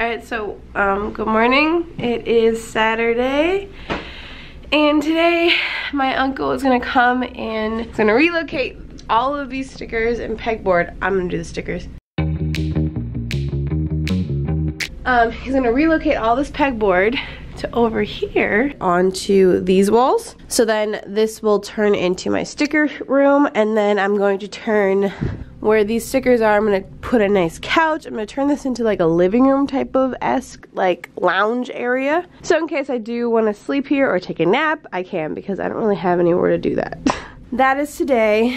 Alright, so good morning. It is Saturday, and today my uncle is gonna come and he's gonna relocate all of these stickers and pegboard. I'm gonna do the stickers. He's gonna relocate all this pegboard to over here onto these walls. So then this will turn into my sticker room, and then I'm going to turn where these stickers are, I'm gonna put a nice couch. I'm gonna turn this into like a living room type of esque, like lounge area. So in case I do wanna sleep here or take a nap, I can, because I don't really have anywhere to do that. That is today.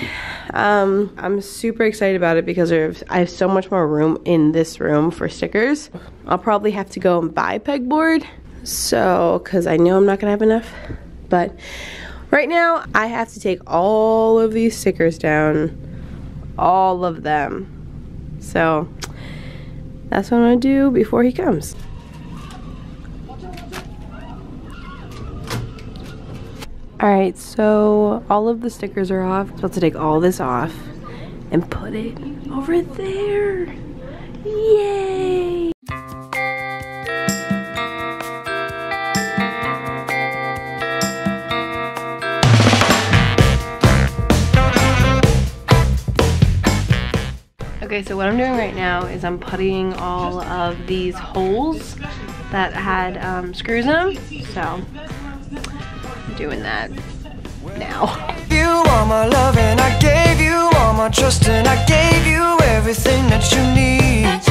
I'm super excited about it because I have so much more room in this room for stickers. I'll probably have to go and buy pegboard, so, cause I know I'm not gonna have enough. But right now I have to take all of these stickers down. All of them. So that's what I'm gonna do before he comes. Alright, so all of the stickers are off. I'm about to take all this off and put it over there. Yay! Okay, so what I'm doing right now is I'm puttying all of these holes that had screws in them, so I'm doing that now. You are my love and I gave you all my trust and I gave you everything that you need,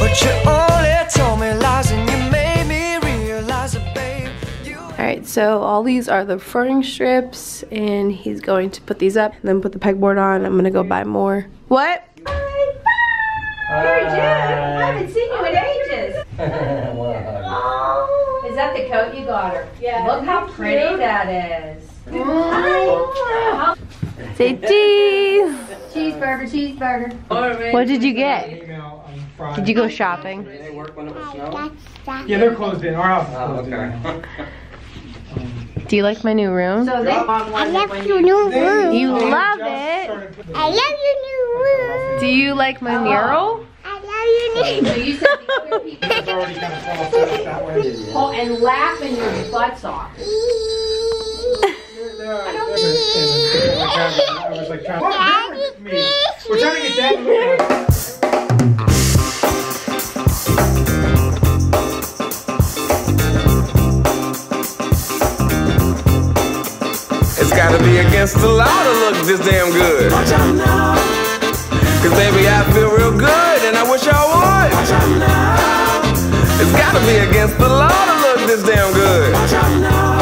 but you only told me lies and you made me realize it, babe. Alright, so all these are the furring strips, and he's going to put these up and then put the pegboard on. I'm gonna go buy more. What? You're Jim. I haven't seen you in ages. Oh. Is that the coat you got her? Yeah. Look how pretty that is. Hi. Say cheese. Cheeseburger, cheeseburger. What did you get? Did you go shopping? Did they work when it was snow? Yeah, they're closed in. Our house is closed in. Do you like my new room? So I love your new room. You love it. I love your new room. Do you like my mural? I love your new room. So you said the other people are already kind of falling that way. Oh, and laughing your butts off. I was like trying to get me. We're trying to get that. Gotta be against the law to look this damn good. Watch out now. Cause baby I feel real good and I wish I would. Watch out now. It's gotta be against the law to look this damn good. Watch out now.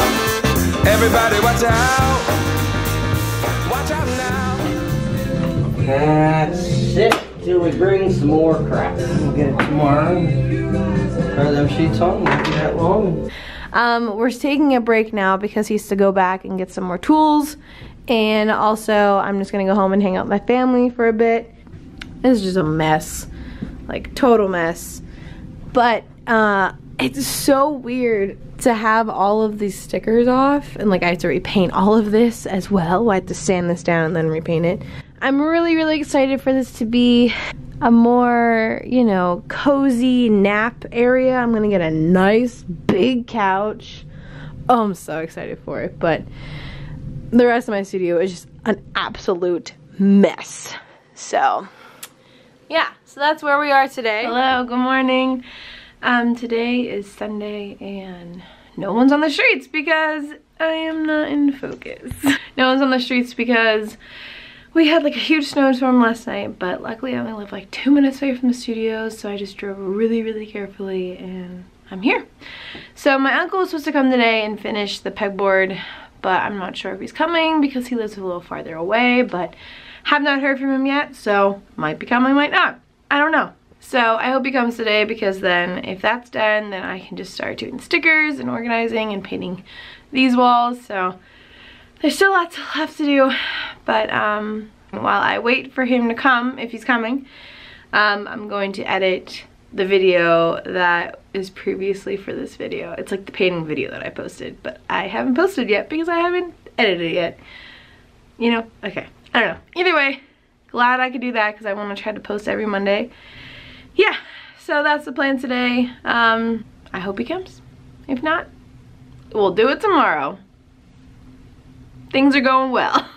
Everybody watch out. Watch out now. That's it. Till we bring some more crap. We'll get it tomorrow. Throw them sheets on. Won't be that long. We're taking a break now because he has to go back and get some more tools, and also I'm just gonna go home and hang out with my family for a bit. This is just a mess, like total mess, but it's so weird to have all of these stickers off, and like I have to repaint all of this as well. I have to sand this down and then repaint it. I'm really excited for this to be a more, you know, cozy nap area. I'm gonna get a nice big couch. Oh, I'm so excited for it, but the rest of my studio is just an absolute mess. So, yeah, so that's where we are today. Hello, good morning. Today is Sunday and no one's on the streets because I am not in focus. No one's on the streets because we had like a huge snowstorm last night, but luckily I only live like 2 minutes away from the studio, so I just drove really carefully and I'm here. So my uncle was supposed to come today and finish the pegboard, but I'm not sure if he's coming because he lives a little farther away, but have not heard from him yet, so might be coming, might not. I don't know. So I hope he comes today, because then if that's done, then I can just start doing stickers and organizing and painting these walls. So there's still lots left to do, but while I wait for him to come, if he's coming, I'm going to edit the video that is previously for this video. It's like the painting video that I posted, but I haven't posted yet because I haven't edited it yet. You know, okay, I don't know. Either way, glad I could do that because I want to try to post every Monday. Yeah, so that's the plan today. I hope he comes. If not, we'll do it tomorrow. Things are going well.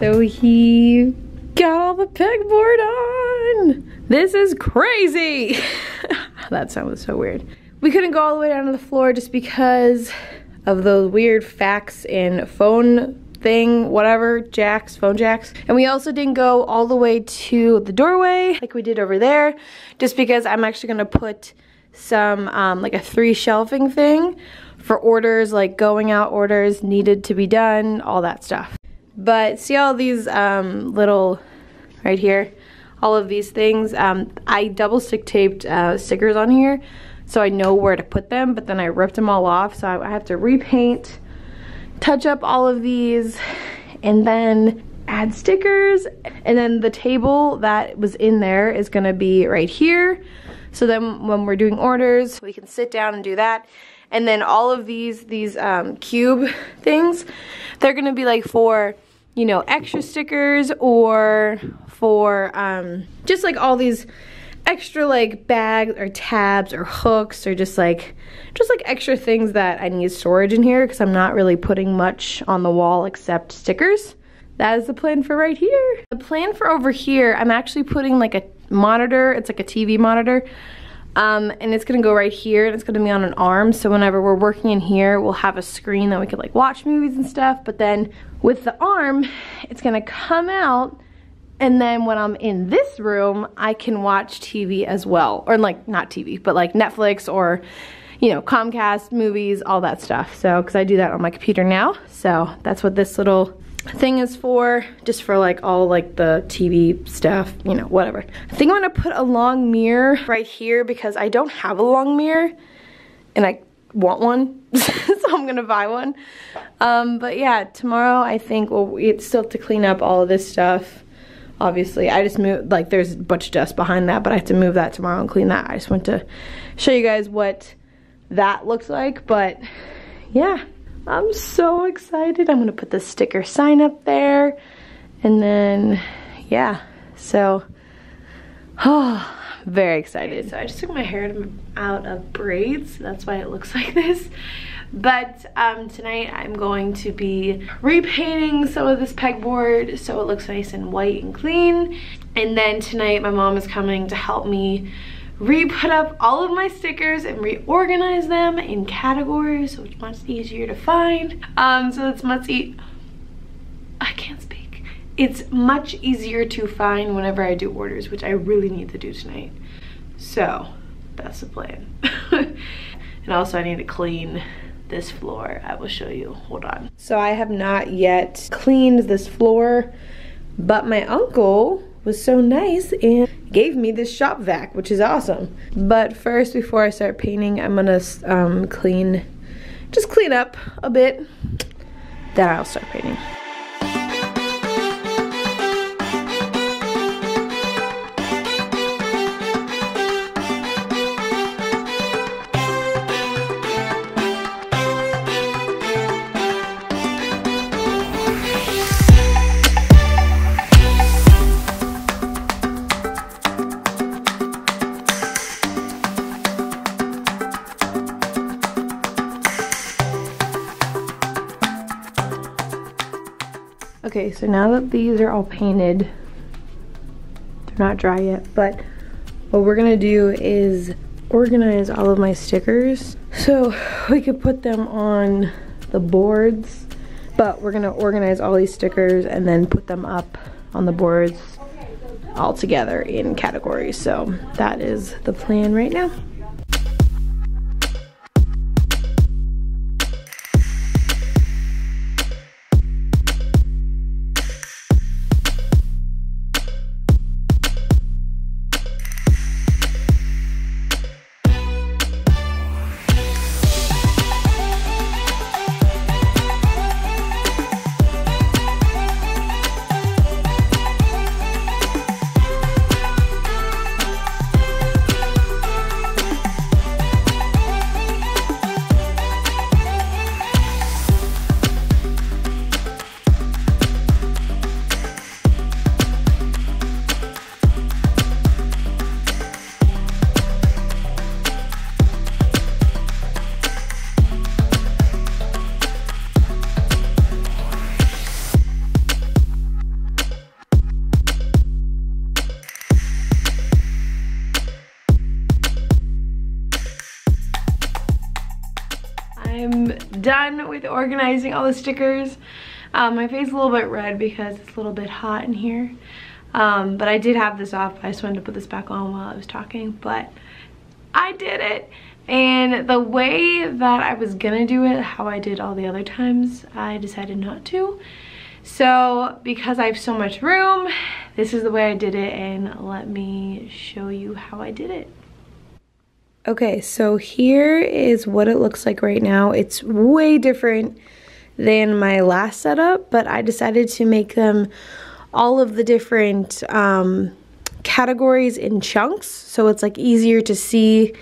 So he got all the pegboard on. This is crazy. That sound was so weird. We couldn't go all the way down to the floor just because of those weird fax and phone thing, whatever, jacks, phone jacks. And we also didn't go all the way to the doorway like we did over there, just because I'm actually gonna put some, like a 3 shelving thing for orders, like going out orders needed to be done, all that stuff. But see all these little, right here, all of these things. I double stick taped stickers on here so I know where to put them, but then I ripped them all off. So I have to repaint, touch up all of these, and then add stickers. And then the table that was in there is gonna be right here. So then when we're doing orders, we can sit down and do that. And then all of these cube things, they're gonna be like for, you know, extra stickers or for just like all these extra like bags or tabs or hooks or just like extra things that I need storage in here because I'm not really putting much on the wall except stickers. That is the plan for right here. The plan for over here, I'm actually putting like a monitor, it's like a TV monitor. And it's gonna go right here and it's gonna be on an arm, so whenever we're working in here we'll have a screen that we could like watch movies and stuff, but then with the arm it's gonna come out, and then when I'm in this room I can watch TV as well, or like not TV but like Netflix or, you know, Comcast movies, all that stuff. So because I do that on my computer now, so that's what this little thing is for, just for like all like the TV stuff, you know, whatever. I think I'm gonna put a long mirror right here because I don't have a long mirror and I want one. So I'm gonna buy one. But yeah, tomorrow I think we still have to clean up all of this stuff. Obviously, I just moved, like there's a bunch of dust behind that, but I have to move that tomorrow and clean that. I just want to show you guys what that looks like, but yeah. I'm so excited. I'm gonna put the sticker sign up there, and then yeah, so very excited. So I just took my hair out of braids, that's why it looks like this, but tonight I'm going to be repainting some of this pegboard so it looks nice and white and clean, and then tonight my mom is coming to help me re-put up all of my stickers and reorganize them in categories so it's much easier to find. So it's much It's much easier to find whenever I do orders, which I really need to do tonight. So that's the plan. And also I need to clean this floor. I will show you, hold on. So I have not yet cleaned this floor, but my uncle was so nice and gave me this shop vac, which is awesome. But first, before I start painting, I'm gonna clean up a bit, then I'll start painting. Okay, so now that these are all painted, they're not dry yet, but what we're gonna do is organize all of my stickers so we can put them on the boards, but we're gonna organize all these stickers and then put them up on the boards all together in categories. So that is the plan right now. done with organizing all the stickers. My face is a little bit red because it's a little bit hot in here. But I did have this off. I just wanted to put this back on while I was talking, but I did it. And the way that I was gonna do it, how I did all the other times, I decided not to. So because I have so much room, this is the way I did it, and let me show you how I did it. Okay, so here is what it looks like right now. It's way different than my last setup, but I decided to make them all of the different categories in chunks, so it's like easier to see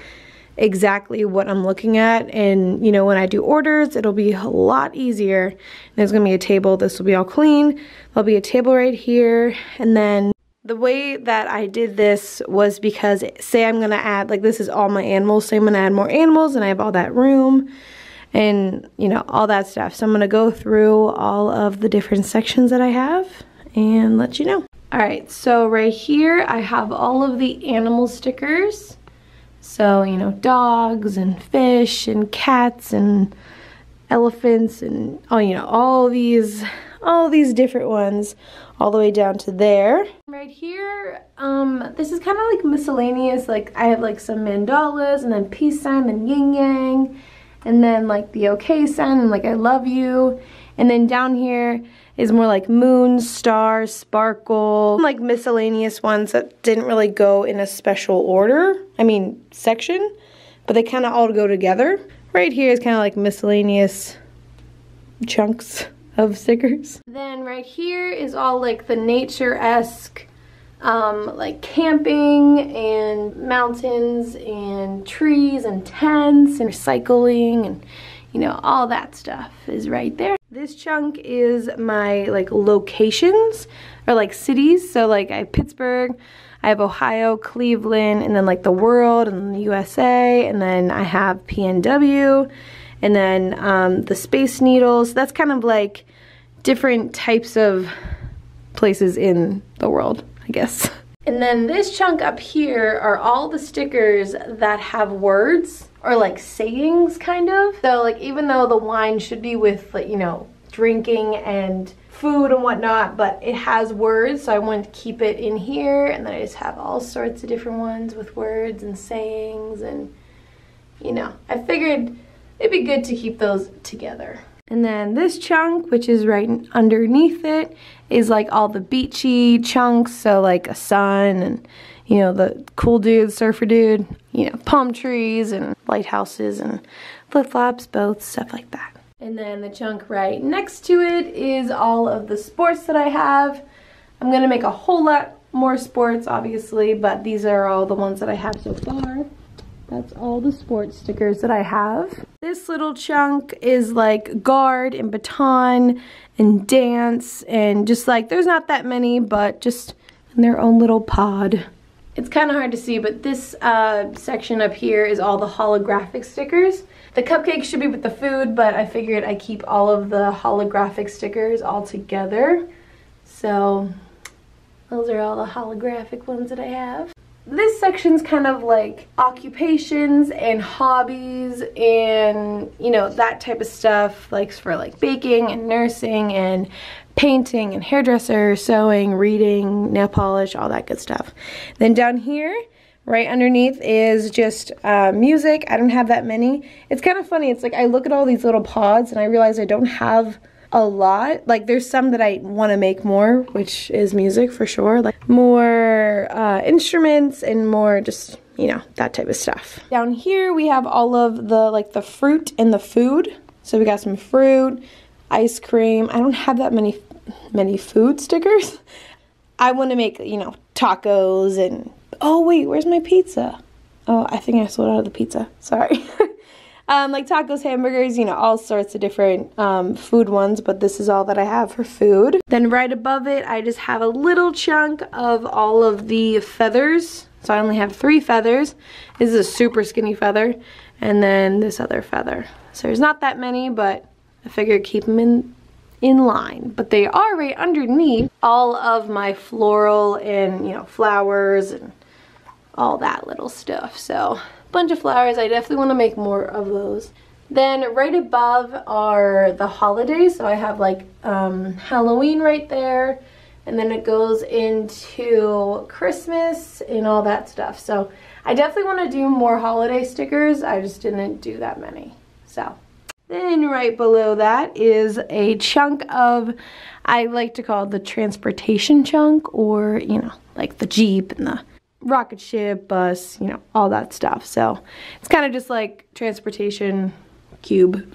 exactly what I'm looking at. And you know, when I do orders, it'll be a lot easier. There's gonna be a table, this will be all clean, there'll be a table right here. And then the way that I did this was because, say I'm gonna add, like, this is all my animals, so I'm gonna add more animals and I have all that room and, you know, all that stuff. So I'm gonna go through all of the different sections that I have and let you know. All right, so right here I have all of the animal stickers. So, you know, dogs and fish and cats and elephants and, oh, you know, all these different ones all the way down to there. Right here, this is kind of like miscellaneous. Like, I have like some mandalas and then peace sign and yin yang, and then like the okay sign and like I love you. And then down here is more like moon, star, sparkle, like miscellaneous ones that didn't really go in a special order, I mean section, but they kind of all go together. Right here is kind of like miscellaneous chunks of stickers. Then right here is all like the nature-esque, like camping and mountains and trees and tents and recycling and, you know, all that stuff is right there. This chunk is my like locations or like cities. So like I have Pittsburgh, I have Ohio, Cleveland, and then like the world and the USA, and then I have PNW, and then the Space Needles. That's kind of like different types of places in the world, I guess. And then this chunk up here are all the stickers that have words or like sayings, kind of. So like, even though the wine should be with, like, you know, drinking and food and whatnot, but it has words, so I wanted to keep it in here. And then I just have all sorts of different ones with words and sayings, and, you know, I figured it'd be good to keep those together. And then this chunk, which is right underneath it, is like all the beachy chunks, so like a sun and, you know, the cool dude, surfer dude, you know, palm trees and lighthouses and flip-flops, boats, stuff like that. And then the chunk right next to it is all of the sports that I have. I'm gonna make a whole lot more sports, obviously, but these are all the ones that I have so far. That's all the sports stickers that I have. This little chunk is like guard and baton and dance, and just like, there's not that many, but just in their own little pod. It's kind of hard to see, but this section up here is all the holographic stickers. The cupcakes should be with the food, but I figured I keep all of the holographic stickers all together. So those are all the holographic ones that I have. This section's kind of like occupations and hobbies and, you know, that type of stuff, like for like baking and nursing and painting and hairdresser, sewing, reading, nail polish, all that good stuff. Then down here, right underneath, is just music. I don't have that many. It's kind of funny. It's like I look at all these little pods and I realize I don't have a lot. Like, there's some that I want to make more, which is music for sure, like more instruments and more just, you know, that type of stuff. Down here we have all of the like the fruit and the food. So we got some fruit, ice cream. I don't have that many food stickers. I want to make, you know, tacos and, oh wait, where's my pizza? Oh, I think I sold out of the pizza, sorry. Like tacos, hamburgers, you know, all sorts of different food ones, but this is all that I have for food. Then right above it, I just have a little chunk of all of the feathers. So I only have 3 feathers. This is a super skinny feather, and then this other feather. So there's not that many, but I figured keep them in line. But they are right underneath all of my floral and, you know, flowers and all that little stuff, so. Bunch of flowers. I definitely want to make more of those. Then right above are the holidays. So I have like Halloween right there. And then it goes into Christmas and all that stuff. So I definitely want to do more holiday stickers. I just didn't do that many. So then right below that is a chunk of, I like to call it the transportation chunk, or, you know, like the Jeep and the rocket ship, bus, you know, all that stuff. So it's kind of just like transportation cube.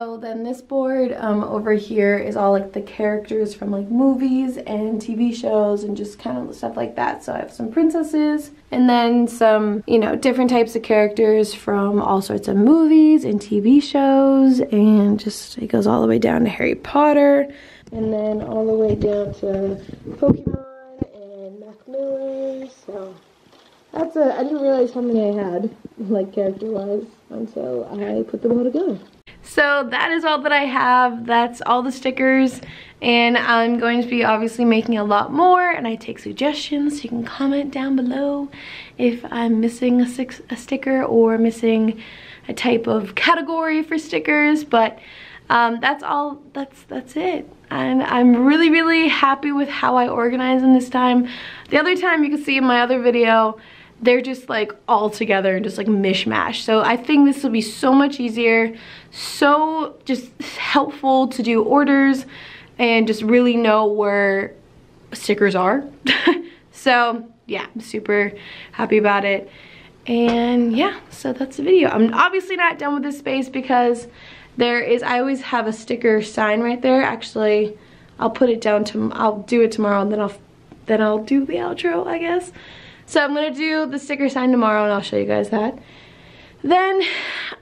So then this board over here is all like the characters from like movies and TV shows and just kind of stuff like that. So I have some princesses and then some, you know, different types of characters from all sorts of movies and TV shows, and just it goes all the way down to Harry Potter and then all the way down to Pokemon and Mac Miller. So that's a, I didn't realize how many I had like character-wise until I put them all together. So that is all that I have. That's all the stickers, and I'm going to be obviously making a lot more, and I take suggestions. You can comment down below if I'm missing a sticker or missing a type of category for stickers, but that's all, that's it. And I'm really, really happy with how I organize them this time. The other time, you can see in my other video, they're just like all together and just like mishmash. So I think this will be so much easier, so just helpful to do orders and just really know where stickers are. So yeah, I'm super happy about it. And yeah, so that's the video. I'm obviously not done with this space because there is, I always have a sticker sign right there. Actually, I'll put it down, I'll do it tomorrow, and then I'll do the outro, I guess. So I'm gonna do the sticker sign tomorrow, and I'll show you guys that. Then,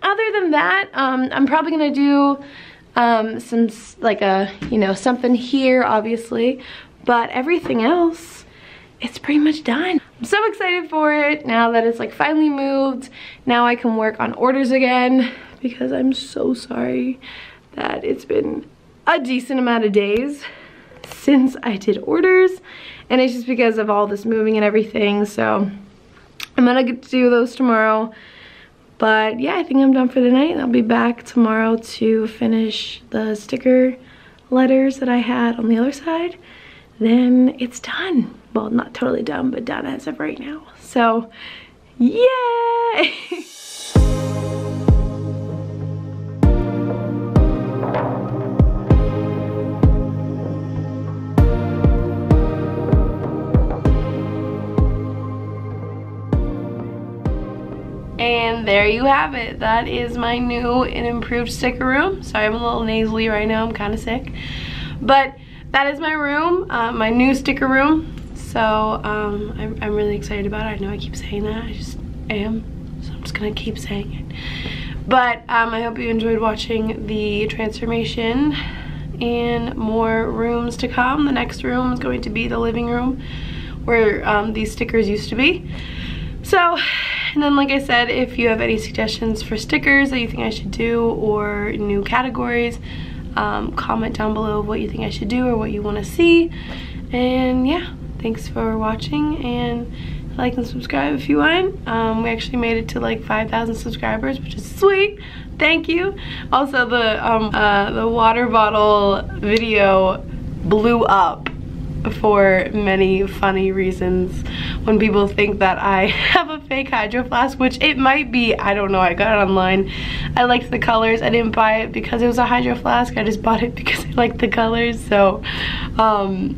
other than that, I'm probably gonna do some, like a, you know, something here, obviously. But everything else, it's pretty much done. I'm so excited for it now that it's like finally moved. Now I can work on orders again, because I'm so sorry that it's been a decent amount of days since I did orders, and it's just because of all this moving and everything. So I'm gonna get to do those tomorrow, but yeah, I think I'm done for the night, and I'll be back tomorrow to finish the sticker letters that I had on the other side. Then it's done. Well, not totally done, but done as of right now. So yay! And there you have it. That is my new and improved sticker room. Sorry, I'm a little nasally right now. I'm kind of sick. But that is my room, my new sticker room. So I'm really excited about it. I know I keep saying that. I just am. So I'm just going to keep saying it. But I hope you enjoyed watching the transformation, and more rooms to come. The next room is going to be the living room where these stickers used to be. So, and then like I said, if you have any suggestions for stickers that you think I should do, or new categories, comment down below what you think I should do or what you want to see. And yeah, thanks for watching, and like and subscribe if you want. We actually made it to like 5,000 subscribers, which is sweet. Thank you. Also, the water bottle video blew up for many funny reasons. When people think that I have a fake Hydro Flask, which it might be, I don't know, I got it online. I liked the colors. I didn't buy it because it was a Hydro Flask. I just bought it because I liked the colors. So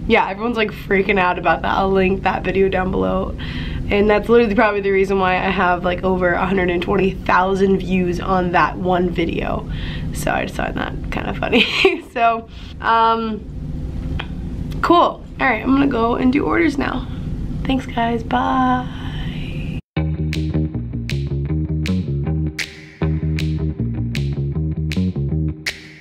yeah, everyone's like freaking out about that. I'll link that video down below. And that's literally probably the reason why I have like over 120,000 views on that one video. So I just thought that kind of funny. So cool. All right, I'm gonna go and do orders now. Thanks guys, bye.